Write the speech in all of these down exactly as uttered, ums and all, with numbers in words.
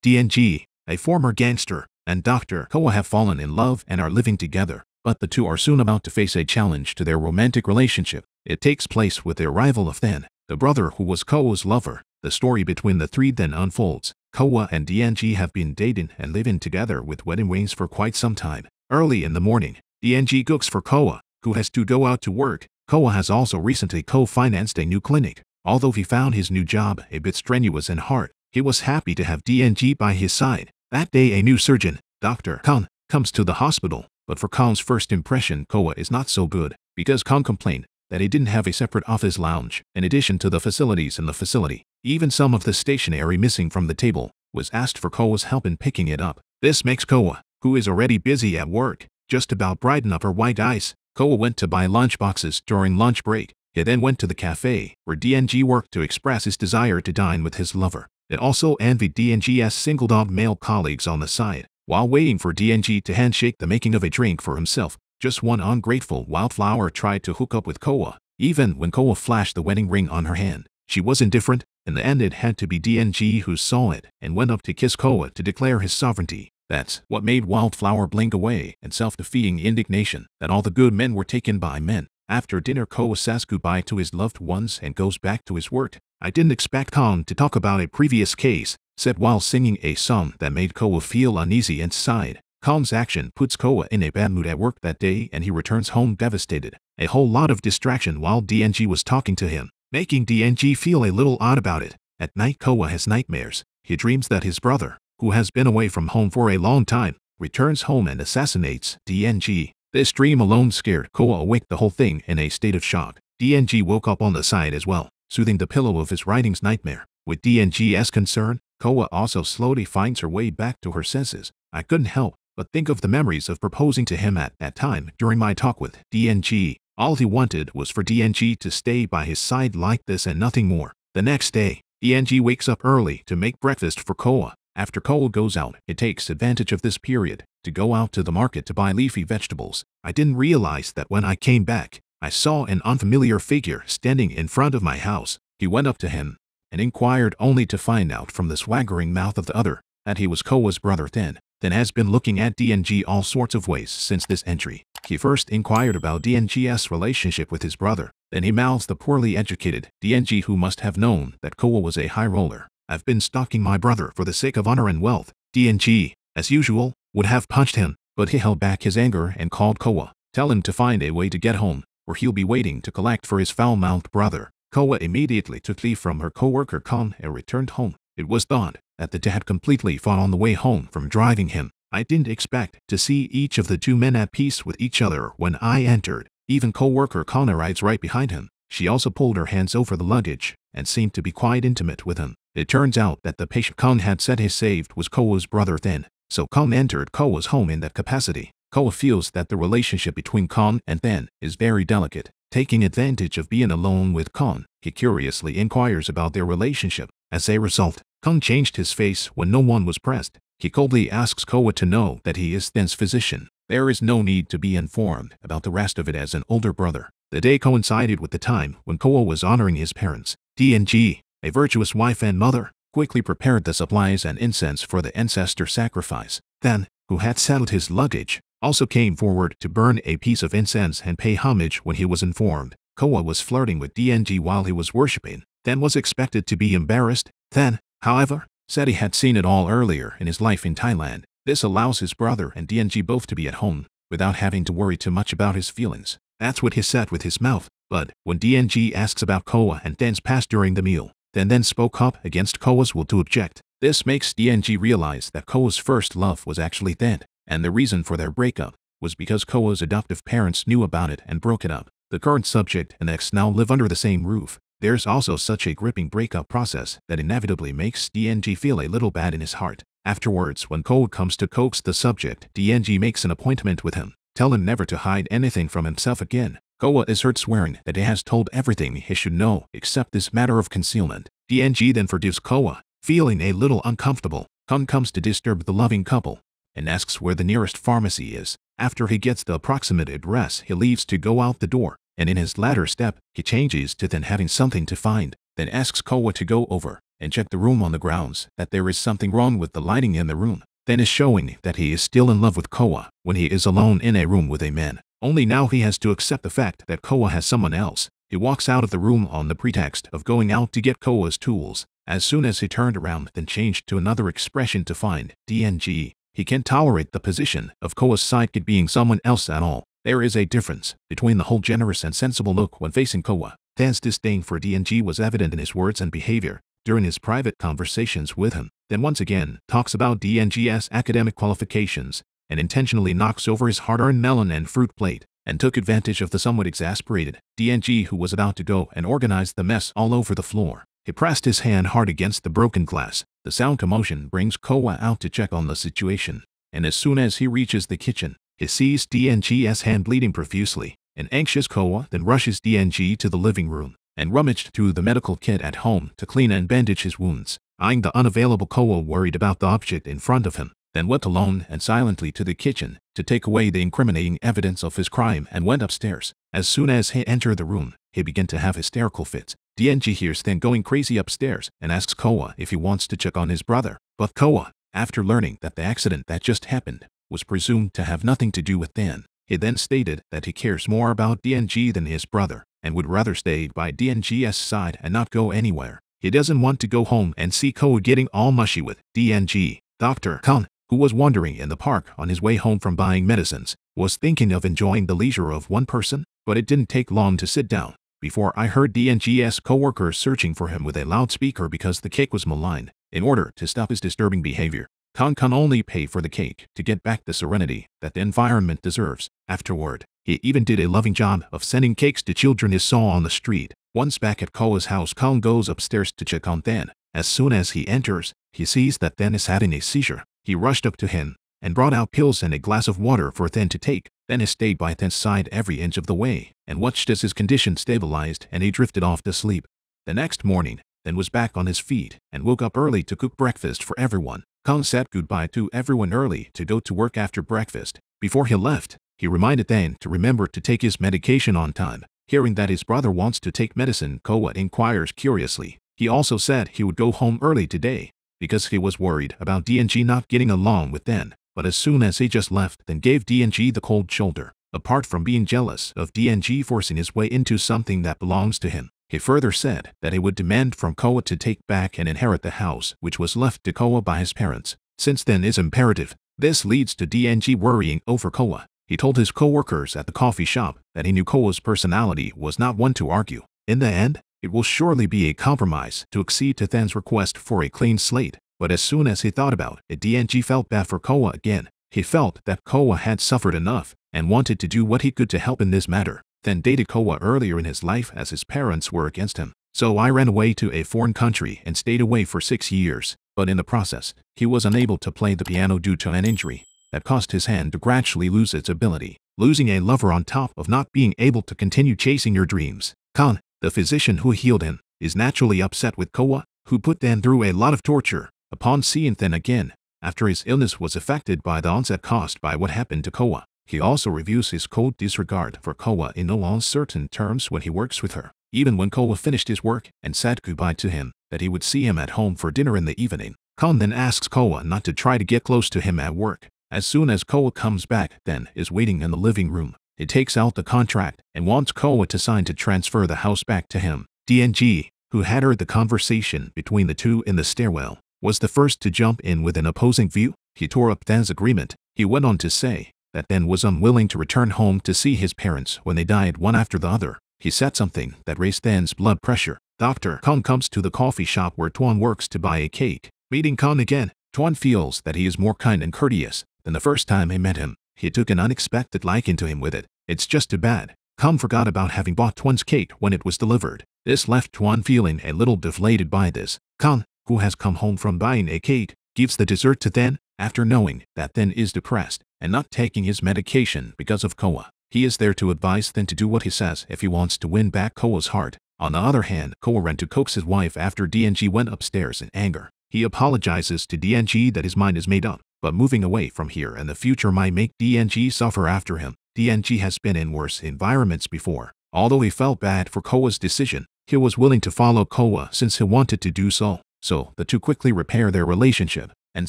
D N G, a former gangster, and Doctor Khoa have fallen in love and are living together, but the two are soon about to face a challenge to their romantic relationship. It takes place with the arrival of Than, the brother who was Khoa's lover. The story between the three then unfolds. Khoa and D N G have been dating and living together with wedding rings for quite some time. Early in the morning, D N G cooks for Khoa, who has to go out to work. Khoa has also recently co-financed a new clinic. Although he found his new job a bit strenuous and hard, he was happy to have D N G by his side. That day a new surgeon, Doctor Khan, comes to the hospital. But for Kong's first impression, Khoa is not so good, because Kong complained that he didn't have a separate office lounge, in addition to the facilities in the facility. Even some of the stationery missing from the table was asked for Khoa's help in picking it up. This makes Khoa, who is already busy at work, just about brighten up her white eyes. Khoa went to buy lunch boxes during lunch break. He then went to the cafe, where D N G worked to express his desire to dine with his lover. It also envied D N G's single-dog male colleagues on the side. While waiting for D N G to handshake the making of a drink for himself, just one ungrateful wildflower tried to hook up with Khoa. Even when Khoa flashed the wedding ring on her hand, she was indifferent. In the end, it had to be D N G who saw it and went up to kiss Khoa to declare his sovereignty. That's what made Wildflower blink away in self-defeating indignation that all the good men were taken by men. After dinner, Khoa says goodbye to his loved ones and goes back to his work. "I didn't expect Khan to talk about a previous case," said while singing a song that made Khoa feel uneasy and sighed. Khan's action puts Khoa in a bad mood at work that day, and he returns home devastated. A whole lot of distraction while D N G was talking to him, making D N G feel a little odd about it. At night, Khoa has nightmares. He dreams that his brother, who has been away from home for a long time, returns home and assassinates D N G. This dream alone scared Khoa awake the whole thing in a state of shock. D N G woke up on the side as well, soothing the pillow of his writing's nightmare. With D N G's concern, Khoa also slowly finds her way back to her senses. "I couldn't help but think of the memories of proposing to him at that time during my talk with D N G. All he wanted was for D N G to stay by his side like this and nothing more." The next day, D N G wakes up early to make breakfast for Khoa. After Khoa goes out, it takes advantage of this period to go out to the market to buy leafy vegetables. "I didn't realize that when I came back, I saw an unfamiliar figure standing in front of my house." He went up to him and inquired, only to find out from the swaggering mouth of the other that he was Khoa's brother Than. Than has been looking at D N G all sorts of ways since this entry. He first inquired about D N G's relationship with his brother. Then he mouths the poorly educated D N G, who must have known that Khoa was a high roller. "I've been stalking my brother for the sake of honor and wealth." D N G, as usual, would have punched him, but he held back his anger and called Khoa. "Tell him to find a way to get home, or he'll be waiting to collect for his foul-mouthed brother." Khoa immediately took leave from her co-worker Khan and returned home. It was thought that the two had completely fought on the way home from driving him. "I didn't expect to see each of the two men at peace with each other when I entered." Even co-worker Khan arrives right behind him. She also pulled her hands over the luggage and seemed to be quite intimate with him. It turns out that the patient Khan had said he saved was Khoa's brother Than, so Khan entered Khoa's home in that capacity. Khoa feels that the relationship between Khan and Than is very delicate. Taking advantage of being alone with Khan, he curiously inquires about their relationship. As a result, Khan changed his face when no one was pressed. He coldly asks Khoa to know that he is Than's physician. There is no need to be informed about the rest of it as an older brother. The day coincided with the time when Khoa was honoring his parents. D N G, a virtuous wife and mother, quickly prepared the supplies and incense for the ancestor sacrifice. Than, who had settled his luggage, also came forward to burn a piece of incense and pay homage when he was informed Khoa was flirting with D N G while he was worshipping. Than was expected to be embarrassed. Than, however, said he had seen it all earlier in his life in Thailand. This allows his brother and D N G both to be at home without having to worry too much about his feelings. That's what he said with his mouth. But when D N G asks about Khoa and Than's past during the meal, Than then spoke up against Khoa's will to object. This makes D N G realize that Khoa's first love was actually Than, and the reason for their breakup was because Khoa's adoptive parents knew about it and broke it up. The current subject and ex now live under the same roof. There's also such a gripping breakup process that inevitably makes D N G feel a little bad in his heart. Afterwards, when Khoa comes to coax the subject, D N G makes an appointment with him. Tell him never to hide anything from himself again. Khoa is heard swearing that he has told everything he should know except this matter of concealment. D N G then forgives Khoa, feeling a little uncomfortable. Khan comes to disturb the loving couple and asks where the nearest pharmacy is. After he gets the approximate address, he leaves to go out the door, and in his latter step, he changes to then having something to find, then asks Khoa to go over. and check the room on the grounds that there is something wrong with the lighting in the room. Than is showing that he is still in love with Khoa when he is alone in a room with a man. Only now he has to accept the fact that Khoa has someone else. He walks out of the room on the pretext of going out to get Khoa's tools. As soon as he turned around, Than changed to another expression to find D N G. He can't tolerate the position of Khoa's sidekick being someone else at all. There is a difference between the whole generous and sensible look when facing Khoa. Than's disdain for D N G was evident in his words and behavior during his private conversations with him. Than once again talks about D N G's academic qualifications and intentionally knocks over his hard-earned melon and fruit plate and took advantage of the somewhat exasperated D N G, who was about to go and organize the mess all over the floor. He pressed his hand hard against the broken glass. The sound commotion brings Khoa out to check on the situation, and as soon as he reaches the kitchen, he sees D N G's hand bleeding profusely. An anxious Khoa Than rushes D N G to the living room and rummaged through the medical kit at home to clean and bandage his wounds. Eyeing the unavailable Khoa worried about the object in front of him, Than went alone and silently to the kitchen to take away the incriminating evidence of his crime and went upstairs. As soon as he entered the room, he began to have hysterical fits. D N G hears Than going crazy upstairs and asks Khoa if he wants to check on his brother. But Khoa, after learning that the accident that just happened was presumed to have nothing to do with Than, he then stated that he cares more about D N G than his brother and would rather stay by D N G's side and not go anywhere. He doesn't want to go home and see Khoa getting all mushy with D N G. Doctor Khan, who was wandering in the park on his way home from buying medicines, was thinking of enjoying the leisure of one person, but it didn't take long to sit down before I heard D N G's co-worker searching for him with a loudspeaker because the cake was maligned. In order to stop his disturbing behavior, Khan can only pay for the cake to get back the serenity that the environment deserves. Afterward, he even did a loving job of sending cakes to children he saw on the street. Once back at Khoa's house, Kong goes upstairs to check on Than. As soon as he enters, he sees that Than is having a seizure. He rushed up to him and brought out pills and a glass of water for Than to take. Than has stayed by Than's side every inch of the way and watched as his condition stabilized and he drifted off to sleep. The next morning, Than was back on his feet and woke up early to cook breakfast for everyone. Kong said goodbye to everyone early to go to work after breakfast. Before he left, he reminded Than to remember to take his medication on time. Hearing that his brother wants to take medicine, Khoa inquires curiously. He also said he would go home early today because he was worried about D N G not getting along with Than. But as soon as he just left, Than gave D N G the cold shoulder. Apart from being jealous of D N G forcing his way into something that belongs to him, he further said that he would demand from Khoa to take back and inherit the house which was left to Khoa by his parents, since Than is imperative. This leads to D N G worrying over Khoa. He told his co-workers at the coffee shop that he knew Khoa's personality was not one to argue. In the end, it will surely be a compromise to accede to Than's request for a clean slate. But as soon as he thought about it, D N G felt bad for Khoa again. He felt that Khoa had suffered enough and wanted to do what he could to help in this matter. Than dated Khoa earlier in his life as his parents were against him. So I ran away to a foreign country and stayed away for six years. But in the process, he was unable to play the piano due to an injury that caused his hand to gradually lose its ability. Losing a lover on top of not being able to continue chasing your dreams. Khan, the physician who healed him, is naturally upset with Khoa, who put Than through a lot of torture. Upon seeing Than again, after his illness was affected by the onset caused by what happened to Khoa, he also reviews his cold disregard for Khoa in no uncertain terms when he works with her. Even when Khoa finished his work and said goodbye to him, that he would see him at home for dinner in the evening, Khan Than asks Khoa not to try to get close to him at work. As soon as Khoa comes back, Than is waiting in the living room. He takes out the contract and wants Khoa to sign to transfer the house back to him. D N G, who had heard the conversation between the two in the stairwell, was the first to jump in with an opposing view. He tore up Than's agreement. He went on to say that Than was unwilling to return home to see his parents when they died one after the other. He said something that raised Than's blood pressure. Doctor Kong comes to the coffee shop where Tuan works to buy a cake. Meeting Kong again, Tuan feels that he is more kind and courteous than the first time he met him. He took an unexpected liking to him with it. It's just too bad Kong forgot about having bought Tuan's cake when it was delivered. This left Tuan feeling a little deflated by this. Kong, who has come home from buying a cake, gives the dessert to Than after knowing that Than is depressed and not taking his medication because of Khoa. He is there to advise Than to do what he says if he wants to win back Khoa's heart. On the other hand, Khoa ran to coax his wife after D N G went upstairs in anger. He apologizes to D N G that his mind is made up, but moving away from here in the future might make D N G suffer after him. D N G has been in worse environments before. Although he felt bad for Khoa's decision, he was willing to follow Khoa since he wanted to do so. So, the two quickly repaired their relationship and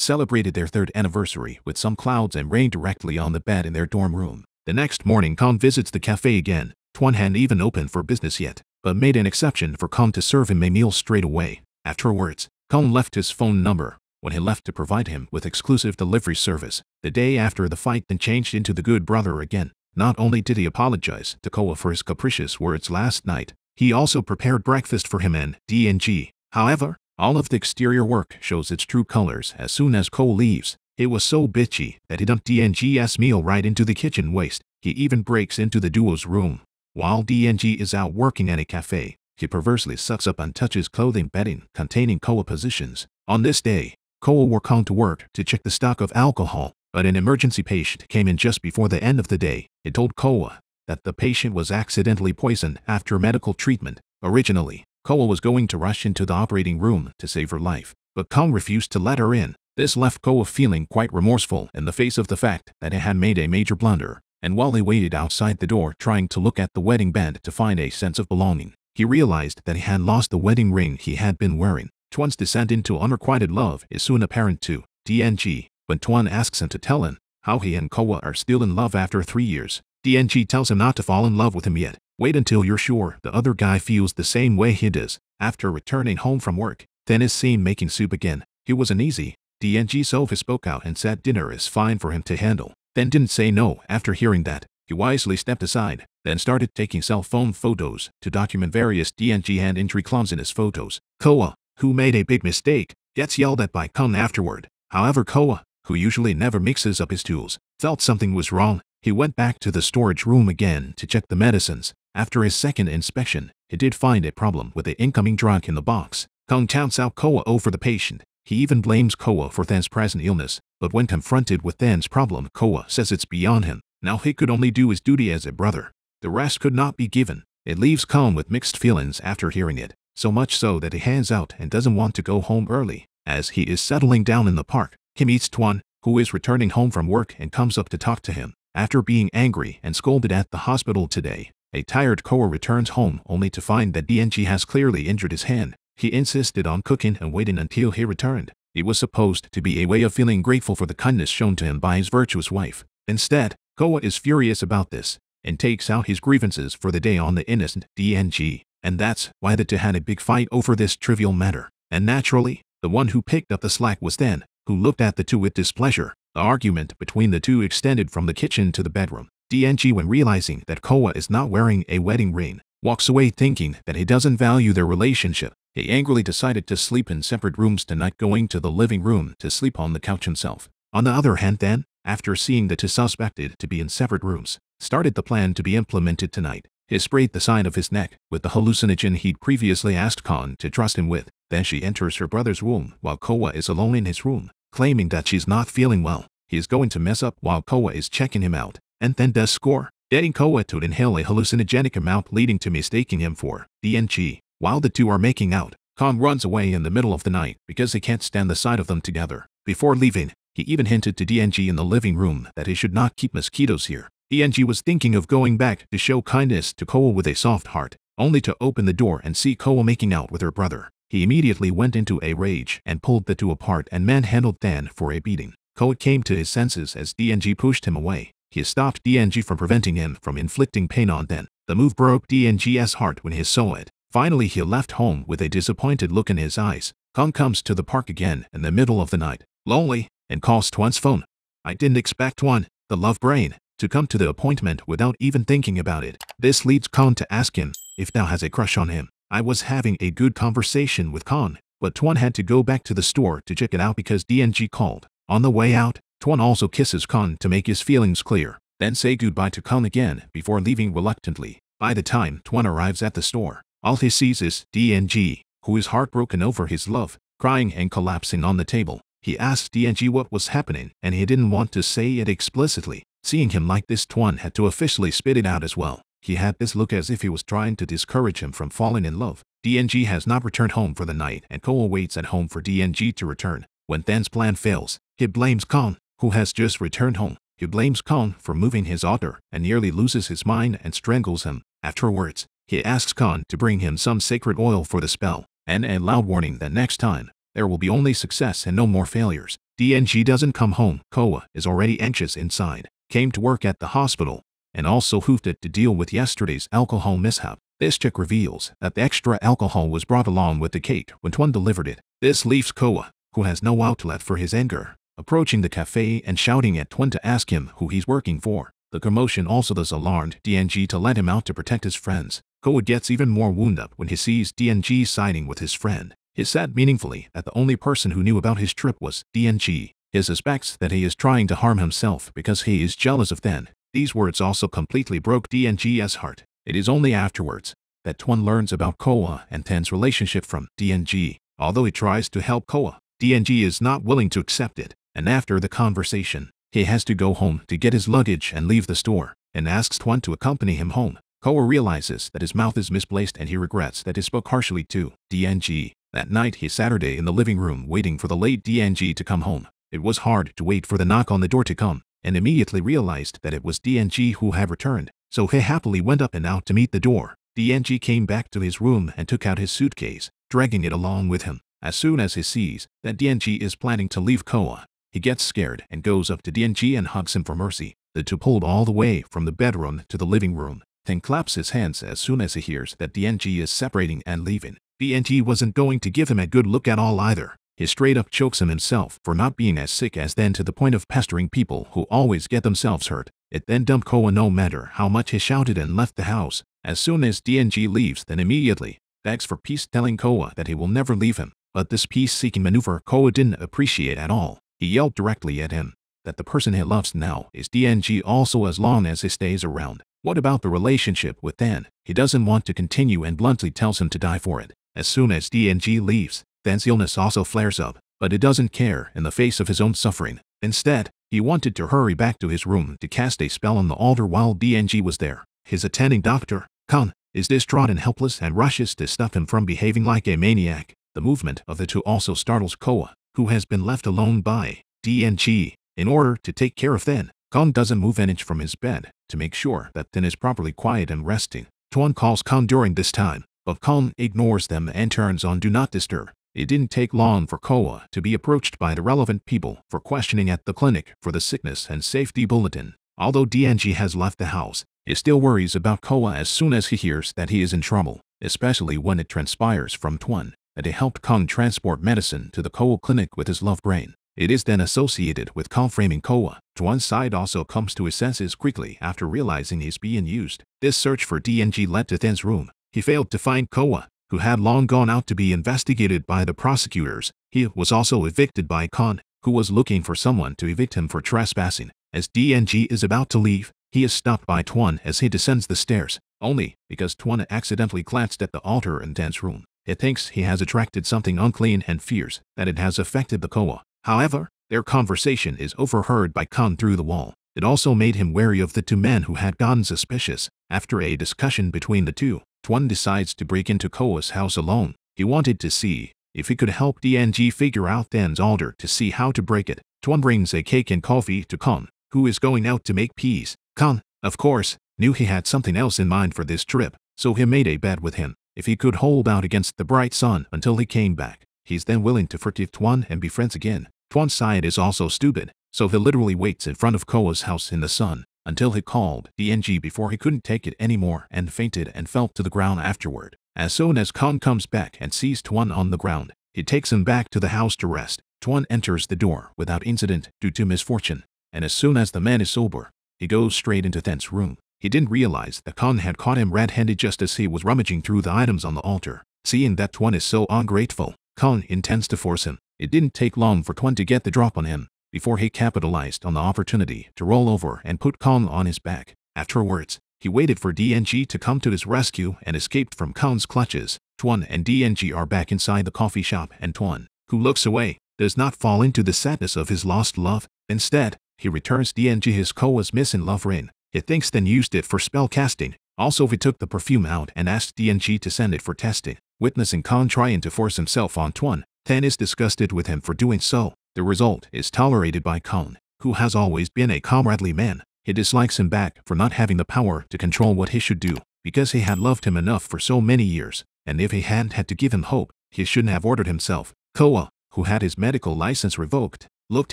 celebrated their third anniversary with some clouds and rain directly on the bed in their dorm room. The next morning, Khan visits the cafe again. Tuan hadn't even opened for business yet, but made an exception for Khan to serve him a meal straight away. Afterwards, Khan left his phone number when he left to provide him with exclusive delivery service. The day after the fight, then changed into the good brother again. Not only did he apologize to Khoa for his capricious words last night, he also prepared breakfast for him and D N G. However, all of the exterior work shows its true colors as soon as Khoa leaves. It was so bitchy that he dumped D N G's meal right into the kitchen waste. He even breaks into the duo's room. While D N G is out working at a cafe, he perversely sucks up and touches clothing bedding containing Khoa positions. On this day, Khoa wore Kong to work to check the stock of alcohol, but an emergency patient came in just before the end of the day. It told Khoa that the patient was accidentally poisoned after medical treatment. Originally, Khoa was going to rush into the operating room to save her life, but Kong refused to let her in. This left Khoa feeling quite remorseful in the face of the fact that he had made a major blunder. And while he waited outside the door trying to look at the wedding band to find a sense of belonging, he realized that he had lost the wedding ring he had been wearing. Tuan's descent into unrequited love is soon apparent to D N G. When Tuan asks him to tell him how he and Khoa are still in love after three years, D N G tells him not to fall in love with him yet. Wait until you're sure the other guy feels the same way he does. After returning home from work, Than is seen making soup again. He was uneasy. D N G so he spoke out and said dinner is fine for him to handle. Than didn't say no. After hearing that, he wisely stepped aside, then started taking cell phone photos to document various D N G and entry clumsiness photos. Khoa, who made a big mistake, gets yelled at by Khan afterward. However, Khoa, who usually never mixes up his tools, felt something was wrong. He went back to the storage room again to check the medicines. After his second inspection, he did find a problem with the incoming drug in the box. Khan counts out Khoa over the patient. He even blames Khoa for Than's present illness, but when confronted with Than's problem, Khoa says it's beyond him. Now he could only do his duty as a brother. The rest could not be given. It leaves Khan with mixed feelings after hearing it, so much so that he hangs out and doesn't want to go home early. As he is settling down in the park, he meets Tuan, who is returning home from work and comes up to talk to him. After being angry and scolded at the hospital today, a tired Khoa returns home only to find that D N G has clearly injured his hand. He insisted on cooking and waiting until he returned. It was supposed to be a way of feeling grateful for the kindness shown to him by his virtuous wife. Instead, Khoa is furious about this and takes out his grievances for the day on the innocent D N G. And that's why the two had a big fight over this trivial matter. And naturally, the one who picked up the slack was Than, who looked at the two with displeasure. The argument between the two extended from the kitchen to the bedroom. D N G, when realizing that Khoa is not wearing a wedding ring, walks away thinking that he doesn't value their relationship. He angrily decided to sleep in separate rooms tonight, going to the living room to sleep on the couch himself. On the other hand, Than, after seeing the two suspected to be in separate rooms, started the plan to be implemented tonight. He sprayed the side of his neck with the hallucinogen he'd previously asked Khan to trust him with. Then she enters her brother's room while Khoa is alone in his room, claiming that she's not feeling well. He is going to mess up while Khoa is checking him out, and then does score, getting Khoa to inhale a hallucinogenic amount, leading to mistaking him for D N G. While the two are making out, Khan runs away in the middle of the night because he can't stand the sight of them together. Before leaving, he even hinted to D N G in the living room that he should not keep mosquitoes here. D N G was thinking of going back to show kindness to Khoa with a soft heart, only to open the door and see Khoa making out with her brother. He immediately went into a rage and pulled the two apart and manhandled Than for a beating. Khoa came to his senses as D N G pushed him away. He stopped D N G from preventing him from inflicting pain on Than. The move broke D N G's heart when he saw it. Finally, he left home with a disappointed look in his eyes. Kong comes to the park again in the middle of the night, lonely, and calls Tuan's phone. I didn't expect Tuan, the love brain, to come to the appointment without even thinking about it. This leads Kong to ask him if Than has a crush on him. I was having a good conversation with Kong, but Tuan had to go back to the store to check it out because D N G called. On the way out, Tuan also kisses Kong to make his feelings clear, then say goodbye to Kong again before leaving reluctantly. By the time Tuan arrives at the store, all he sees is D N G, who is heartbroken over his love, crying and collapsing on the table. He asked D N G what was happening, and he didn't want to say it explicitly. Seeing him like this, Tuan had to officially spit it out as well. He had this look as if he was trying to discourage him from falling in love. D N G has not returned home for the night, and Khoa waits at home for D N G to return. When Than's plan fails, he blames Kong, who has just returned home. He blames Kong for moving his order and nearly loses his mind and strangles him. Afterwards, he asks Khan to bring him some sacred oil for the spell, and a loud warning that next time There will be only success and no more failures. D N G doesn't come home. Khoa is already anxious inside. Came to work at the hospital and also hoofed it to deal with yesterday's alcohol mishap. This chick reveals that the extra alcohol was brought along with the cake when Tuan delivered it. This leaves Khoa, who has no outlet for his anger, approaching the cafe and shouting at Tuan to ask him who he's working for. The commotion also does alarmed D N G to let him out to protect his friends. Khoa gets even more wound up when he sees D N G siding with his friend. He said meaningfully that the only person who knew about his trip was D N G. He suspects that he is trying to harm himself because he is jealous of Than. These words also completely broke D N G's heart. It is only afterwards that Tuan learns about Khoa and Than's relationship from D N G. Although he tries to help Khoa, D N G is not willing to accept it. And after the conversation, he has to go home to get his luggage and leave the store, and asks Tuan to accompany him home. Khoa realizes that his mouth is misplaced and he regrets that he spoke harshly to D N G. That night he Saturday in the living room waiting for the late D N G to come home. It was hard to wait for the knock on the door to come, and immediately realized that it was D N G who had returned, so he happily went up and out to meet the door. D N G came back to his room and took out his suitcase, dragging it along with him. As soon as he sees that D N G is planning to leave Khoa, he gets scared and goes up to D N G and hugs him for mercy. The two pulled all the way from the bedroom to the living room, then claps his hands as soon as he hears that D N G is separating and leaving. D N G wasn't going to give him a good look at all either. He straight up chokes him himself for not being as sick as Than to the point of pestering people who always get themselves hurt. It then dumped Khoa no matter how much he shouted and left the house. As soon as D N G leaves, then immediately begs for peace, telling Khoa that he will never leave him. But this peace-seeking maneuver Khoa didn't appreciate at all. He yelled directly at him that the person he loves now is D N G also as long as he stays around. What about the relationship with Than? He doesn't want to continue and bluntly tells him to die for it. As soon as D N G leaves, Than's illness also flares up, but he doesn't care in the face of his own suffering. Instead, he wanted to hurry back to his room to cast a spell on the altar while D N G was there. His attending doctor, Khan, is distraught and helpless and rushes to stop him from behaving like a maniac. The movement of the two also startles Khoa, who has been left alone by D N G in order to take care of Than. Kong doesn't move an inch from his bed to make sure that Than is properly quiet and resting. Tuan calls Kong during this time, but Kong ignores them and turns on Do Not Disturb. It didn't take long for Khoa to be approached by the relevant people for questioning at the clinic for the sickness and safety bulletin. Although D N G has left the house, he still worries about Khoa as soon as he hears that he is in trouble, especially when it transpires from Tuan that he helped Kong transport medicine to the Khoa clinic with his love brain. It is then associated with Kong framing Khoa. Tuan's side also comes to his senses quickly after realizing he's being used. This search for D N G led to Than's room. He failed to find Khoa, who had long gone out to be investigated by the prosecutors. He was also evicted by Khan, who was looking for someone to evict him for trespassing. As D N G is about to leave, he is stopped by Tuan as he descends the stairs, only because Tuan accidentally glanced at the altar in Than's room. He thinks he has attracted something unclean and fears that it has affected the Khoa. However, their conversation is overheard by Khan through the wall. It also made him wary of the two men who had gotten suspicious. After a discussion between the two, Tuan decides to break into Khoa's house alone. He wanted to see if he could help D N G figure out Than's altar to see how to break it. Tuan brings a cake and coffee to Khan, who is going out to make peace. Khan, of course, knew he had something else in mind for this trip, so he made a bet with him. If he could hold out against the bright sun until he came back, he's then willing to forgive Tuan and be friends again. Tuan's side is also stupid, so he literally waits in front of Khoa's house in the sun until he called D N G before he couldn't take it anymore and fainted and fell to the ground afterward. As soon as Khan comes back and sees Tuan on the ground, he takes him back to the house to rest. Tuan enters the door without incident due to misfortune, and as soon as the man is sober, he goes straight into Than's room. He didn't realize that Khan had caught him red-handed just as he was rummaging through the items on the altar. Seeing that Tuan is so ungrateful, Khan intends to force him. It didn't take long for Tuan to get the drop on him before he capitalized on the opportunity to roll over and put Khan on his back. Afterwards, he waited for D N G to come to his rescue and escaped from Khan's clutches. Tuan and D N G are back inside the coffee shop, and Tuan, who looks away, does not fall into the sadness of his lost love. Instead, he returns D N G his Khoa's missing love ring. He thinks Than used it for spell casting. Also, he took the perfume out and asked D N G to send it for testing. Witnessing Khan trying to force himself on Tuan, Than is disgusted with him for doing so. The result is tolerated by Khan, who has always been a comradely man. He dislikes him back for not having the power to control what he should do, because he had loved him enough for so many years, and if he hadn't had to give him hope, he shouldn't have ordered himself. Khoa, who had his medical license revoked, looked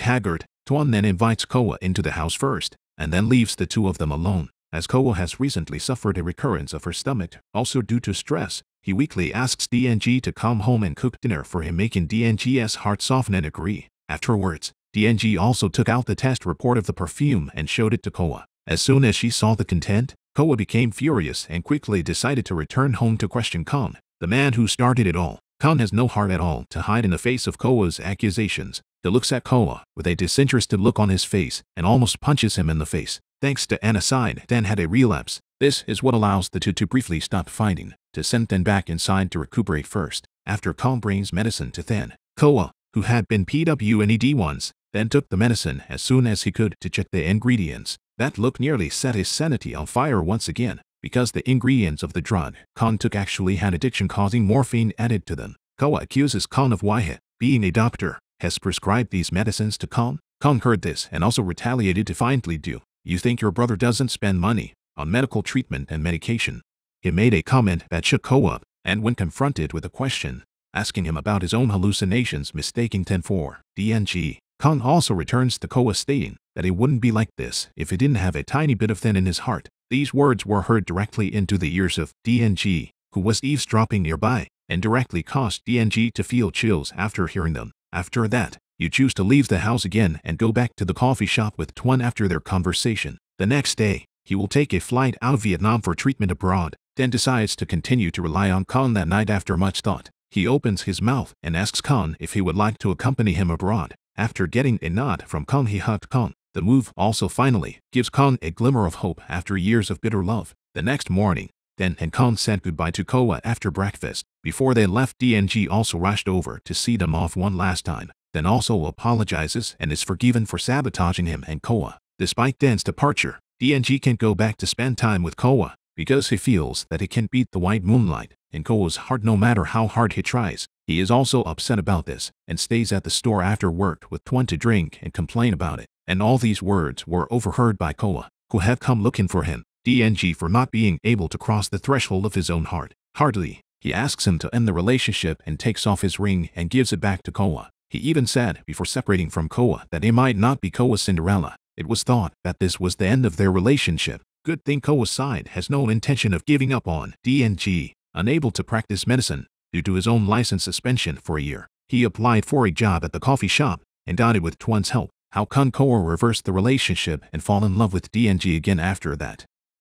haggard. Tuan then invites Khoa into the house first, and then leaves the two of them alone. As Khoa has recently suffered a recurrence of her stomach, also due to stress, he weakly asks D N G to come home and cook dinner for him, making D N G's heart soften and agree. Afterwards, D N G also took out the test report of the perfume and showed it to Khoa. As soon as she saw the content, Khoa became furious and quickly decided to return home to question Khan, the man who started it all. Khan has no heart at all to hide in the face of Khoa's accusations. He looks at Khoa with a disinterested look on his face and almost punches him in the face. Thanks to Anaside, Than had a relapse. This is what allows the two to briefly stop fighting, to send Than back inside to recuperate first. After Khan brings medicine to Than, Khoa, who had been P W N E D once, then took the medicine as soon as he could to check the ingredients. That look nearly set his sanity on fire once again, because the ingredients of the drug Khan took actually had addiction-causing morphine added to them. Khoa accuses Khan of why, being a doctor, has prescribed these medicines to Khan. Khan heard this and also retaliated defiantly. Do you think your brother doesn't spend money on medical treatment and medication? He made a comment that shook Khoa up, and when confronted with a question, asking him about his own hallucinations mistaking Than for D N G, Khan also returns to Khoa stating that he wouldn't be like this if he didn't have a tiny bit of Than in his heart. These words were heard directly into the ears of D N G, who was eavesdropping nearby, and directly caused D N G to feel chills after hearing them. After that, you choose to leave the house again and go back to the coffee shop with Tuan after their conversation. The next day, he will take a flight out of Vietnam for treatment abroad, then decides to continue to rely on Khan that night. After much thought, he opens his mouth and asks Khan if he would like to accompany him abroad. After getting a nod from Khan, he hugged Khan. The move also finally gives Khan a glimmer of hope after years of bitter love. The next morning, Than and Khan said goodbye to Khoa after breakfast. Before they left, D N G also rushed over to see them off one last time. Than also apologizes and is forgiven for sabotaging him and Khoa. Despite Than's departure, D N G can't go back to spend time with Khoa because he feels that he can't beat the white moonlight in Khoa's heart no matter how hard he tries. He is also upset about this and stays at the store after work with Tuan to drink and complain about it. And all these words were overheard by Khoa, who had come looking for him. D N G for not being able to cross the threshold of his own heart. Hardly, he asks him to end the relationship and takes off his ring and gives it back to Khoa. He even said before separating from Khoa that he might not be Khoa's Cinderella. It was thought that this was the end of their relationship. Good thing Khoa's side has no intention of giving up on D N G, unable to practice medicine due to his own license suspension for a year. He applied for a job at the coffee shop and got it with Tuan's help. How can Khoa reverse the relationship and fall in love with D N G again after that?